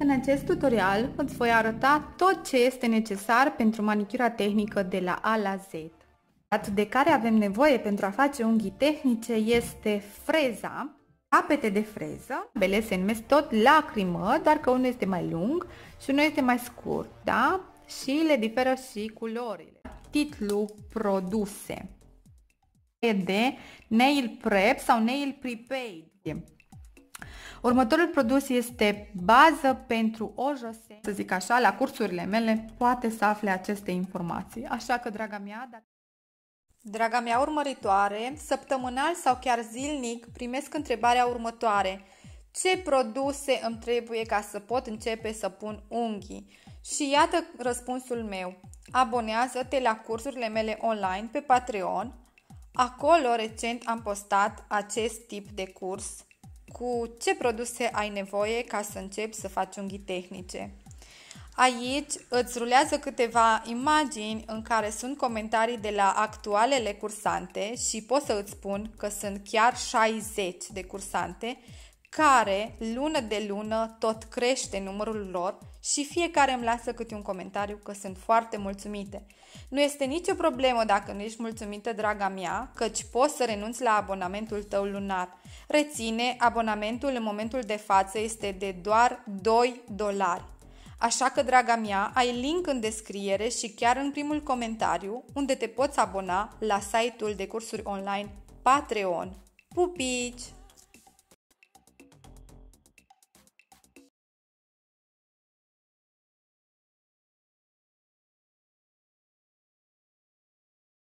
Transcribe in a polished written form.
În acest tutorial îți voi arăta tot ce este necesar pentru manicura tehnică de la A la Z. Atât de care avem nevoie pentru a face unghii tehnice este freza, capete de freză, ambele se numesc tot lacrimă, doar că unul este mai lung și unul este mai scurt, da? Și le diferă și culorile. Titlu produse de Nail Prep sau Nail Prepaid. Următorul produs este bază pentru o jose. Să zic așa, la cursurile mele poate să afle aceste informații. Așa că, draga mea, Draga mea urmăritoare, săptămânal sau chiar zilnic primesc întrebarea următoare: ce produse îmi trebuie ca să pot începe să pun unghii? Și iată răspunsul meu: abonează-te la cursurile mele online pe Patreon. Acolo recent am postat acest tip de curs cu ce produse ai nevoie ca să începi să faci unghii tehnice. Aici îți rulează câteva imagini în care sunt comentarii de la actualele cursante și pot să îți spun că sunt chiar 60 de cursante care lună de lună tot crește numărul lor și fiecare îmi lasă câte un comentariu că sunt foarte mulțumite. Nu este nicio problemă dacă nu ești mulțumită, draga mea, căci poți să renunți la abonamentul tău lunar. Reține, abonamentul în momentul de față este de doar $2. Așa că, draga mea, ai link în descriere și chiar în primul comentariu unde te poți abona la site-ul de cursuri online Patreon. Pupici!